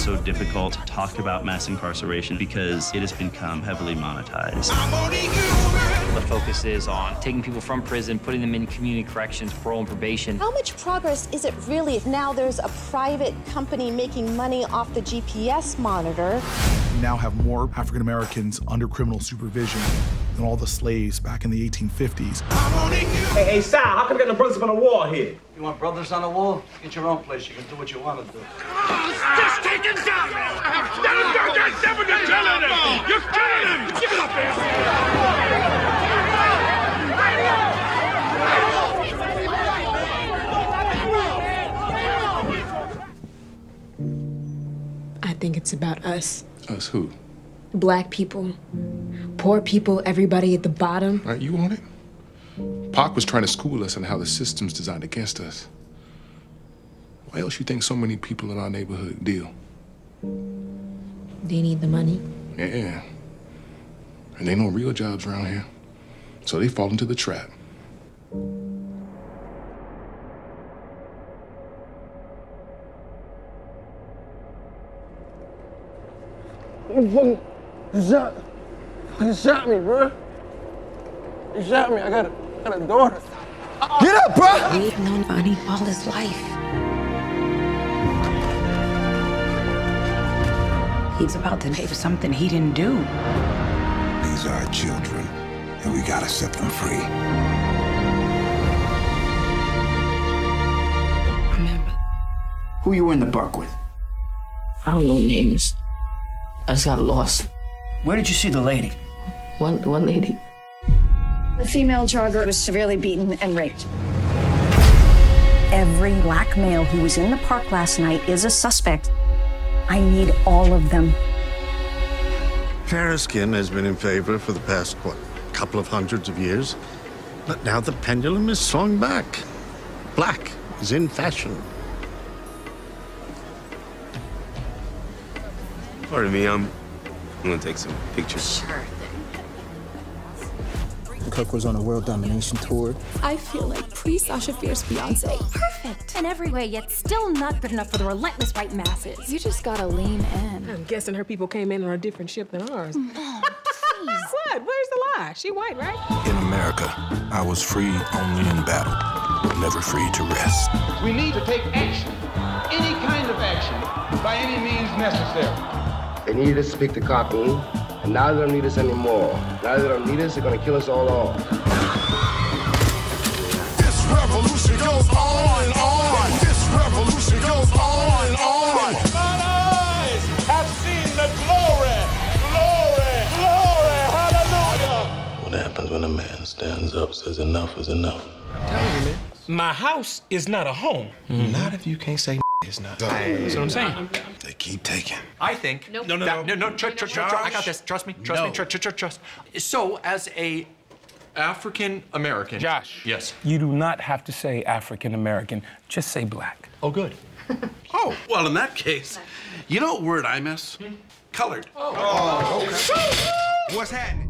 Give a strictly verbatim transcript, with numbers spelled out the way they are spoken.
it's so difficult to talk about mass incarceration because it has become heavily monetized. The focus is on taking people from prison, putting them in community corrections, parole and probation. How much progress is it really if now there's a private company making money off the G P S monitor? We now have more African Americans under criminal supervision than all the slaves back in the eighteen fifties. Hey, hey, Sal, how come we got no brothers on the wall here? You want brothers on the wall? Get your own place. You can do what you want to do. Just take him down! Let him go! That's never gonna tell him! You're killing him! Give it up, man! I think it's about us. Us who? Black people, poor people, everybody at the bottom. Right, you on it? Pac was trying to school us on how the system's designed against us. Why else you think so many people in our neighborhood deal? They need the money. Yeah. And they ain't no real jobs around here. So they fall into the trap. You fucking, you shot, you shot me, bro. You shot me. I got a, I got a daughter. Get up, bro. We've known Bonnie all his life. He's about to pay for something he didn't do. These are our children, and we gotta set them free. Remember who you were in the park with? I don't know names. I just got lost. Where did you see the lady? One, one lady. The female jogger was severely beaten and raped. Every black male who was in the park last night is a suspect. I need all of them. Fair skin has been in favor for the past, what, couple of hundreds of years. But now the pendulum is swung back. Black is in fashion. Pardon me, I'm, I'm gonna take some pictures. Sure thing. Kirk was on a world domination tour. I feel like pre-Sasha Fierce Beyonce. Perfect. In every way, yet still not good enough for the relentless white masses. You just gotta lean in. I'm guessing her people came in on a different ship than ours. Oh, jeez. What? Where's the lie? She white, right? In America, I was free only in battle, but never free to rest. We need to take action, any kind of action, by any means necessary. They needed us to pick the cotton, and now they don't need us anymore. Now they don't need us, they're gonna kill us all off. This revolution goes on and on. This revolution goes on and on. Mine eyes have seen the glory, glory, glory, hallelujah. What happens when a man stands up, says enough is enough? Tell me, my house is not a home. Mm-hmm. Not if you can't say it's not. Hey. That's what I'm saying. I'm they keep taking. I think. Nope. No, no, that, no, no, no. Tr tr tr tr I got this. Trust me. Trust no. me. Tr tr tr trust. So, as a African American, Josh. Yes. You do not have to say African American. Just say black. Oh, good. Oh, well, in that case, you know what word I miss? Hmm? Colored. Oh. Oh. Okay. What's happening?